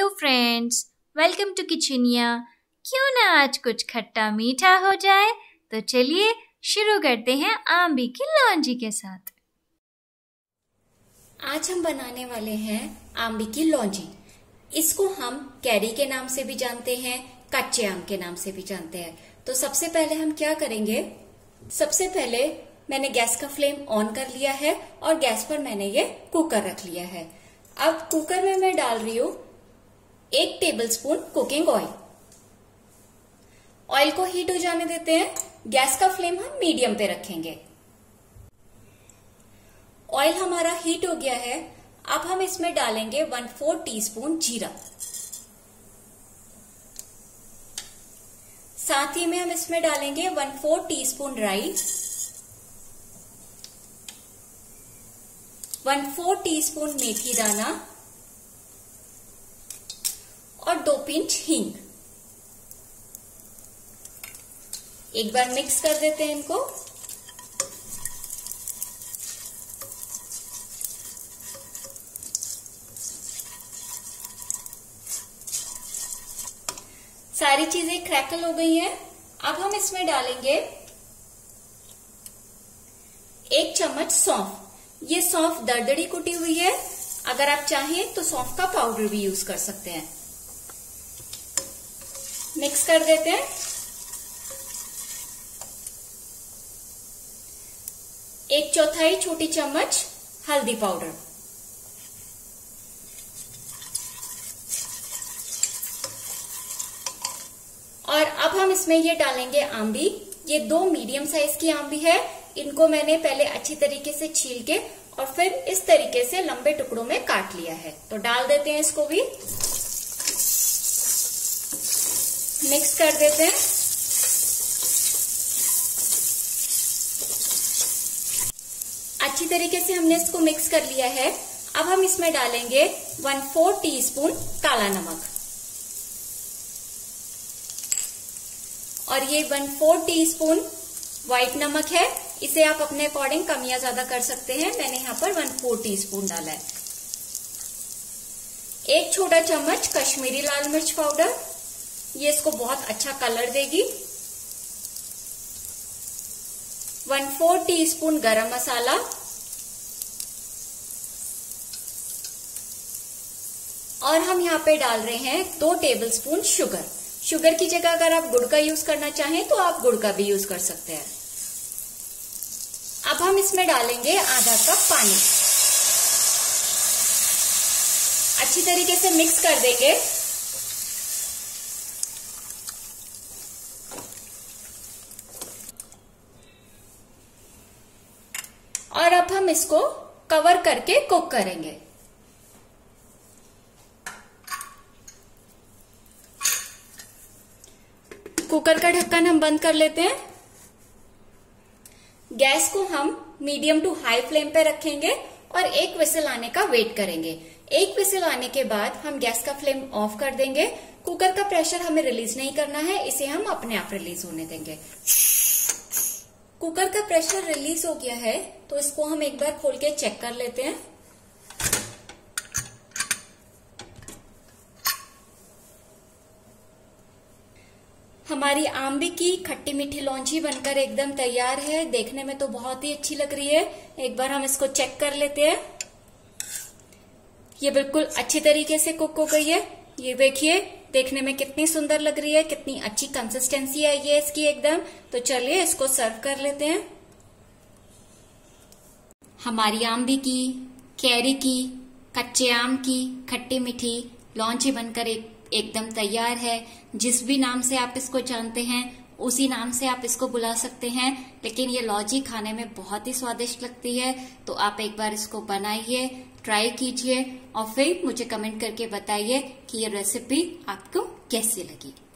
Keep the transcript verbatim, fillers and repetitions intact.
Hello friends, welcome to किचनिया। क्यों ना आज कुछ खट्टा मीठा हो जाए, तो चलिए शुरू करते हैं आम्बी की लौंजी के साथ। आज हम बनाने वाले हैं आम्बी की लौंजी। इसको हम कैरी के नाम से भी जानते हैं, कच्चे आम के नाम से भी जानते हैं। तो सबसे पहले हम क्या करेंगे, सबसे पहले मैंने गैस का फ्लेम ऑन कर लिया है और गैस पर मैंने ये कुकर रख लिया है। अब कुकर में मैं डाल रही हूँ एक टेबलस्पून कुकिंग ऑयल। ऑयल को हीट हो जाने देते हैं। गैस का फ्लेम हम मीडियम पे रखेंगे। ऑयल हमारा हीट हो गया है। अब हम इसमें डालेंगे वन फोर टीस्पून जीरा। साथ ही में हम इसमें डालेंगे वन फोर टीस्पून राई, वन फोर टीस्पून मेथी दाना और दो पिंच हींग। एक बार मिक्स कर देते हैं इनको। सारी चीजें क्रैकल हो गई हैं। अब हम इसमें डालेंगे एक चम्मच सौंफ। ये सौंफ दरदरी कुटी हुई है। अगर आप चाहें तो सौंफ का पाउडर भी यूज कर सकते हैं। मिक्स कर देते हैं। एक चौथाई छोटी चम्मच हल्दी पाउडर, और अब हम इसमें ये डालेंगे आम्बी। ये दो मीडियम साइज की आम्बी है। इनको मैंने पहले अच्छी तरीके से छील के और फिर इस तरीके से लंबे टुकड़ों में काट लिया है, तो डाल देते हैं। इसको भी मिक्स कर देते हैं। अच्छी तरीके से हमने इसको मिक्स कर लिया है। अब हम इसमें डालेंगे वन फोर टीस्पून काला नमक, और ये वन फोर टीस्पून व्हाइट नमक है। इसे आप अपने अकॉर्डिंग कम या ज्यादा कर सकते हैं। मैंने यहाँ पर वन फोर टी स्पून डाला है। एक छोटा चम्मच कश्मीरी लाल मिर्च पाउडर, ये इसको बहुत अच्छा कलर देगी। वन फोर टी स्पून गरम मसाला, और हम यहाँ पे डाल रहे हैं दो टेबलस्पून शुगर। शुगर की जगह अगर आप गुड़ का यूज करना चाहें तो आप गुड़ का भी यूज कर सकते हैं। अब हम इसमें डालेंगे आधा कप पानी। अच्छी तरीके से मिक्स कर देंगे। और अब हम इसको कवर करके कुक करेंगे। कुकर का ढक्कन हम बंद कर लेते हैं। गैस को हम मीडियम टू हाई फ्लेम पे रखेंगे और एक विसल आने का वेट करेंगे। एक विसल आने के बाद हम गैस का फ्लेम ऑफ कर देंगे। कुकर का प्रेशर हमें रिलीज नहीं करना है, इसे हम अपने आप रिलीज होने देंगे। कुकर का प्रेशर रिलीज हो गया है, तो इसको हम एक बार खोल के चेक कर लेते हैं। हमारी आम्बी की खट्टी मीठी लौंजी बनकर एकदम तैयार है। देखने में तो बहुत ही अच्छी लग रही है। एक बार हम इसको चेक कर लेते हैं। ये बिल्कुल अच्छी तरीके से कुक हो गई है। ये देखिए, देखने में कितनी सुंदर लग रही है, कितनी अच्छी कंसिस्टेंसी आई है इसकी एकदम। तो चलिए इसको सर्व कर लेते हैं। हमारी आम्बी की, कैरी की, कच्चे आम की खट्टी मीठी लौंजी बनकर एक एकदम तैयार है। जिस भी नाम से आप इसको जानते हैं उसी नाम से आप इसको बुला सकते हैं, लेकिन ये लौंजी खाने में बहुत ही स्वादिष्ट लगती है। तो आप एक बार इसको बनाइए, ट्राई कीजिए और फिर मुझे कमेंट करके बताइए कि ये रेसिपी आपको कैसी लगी।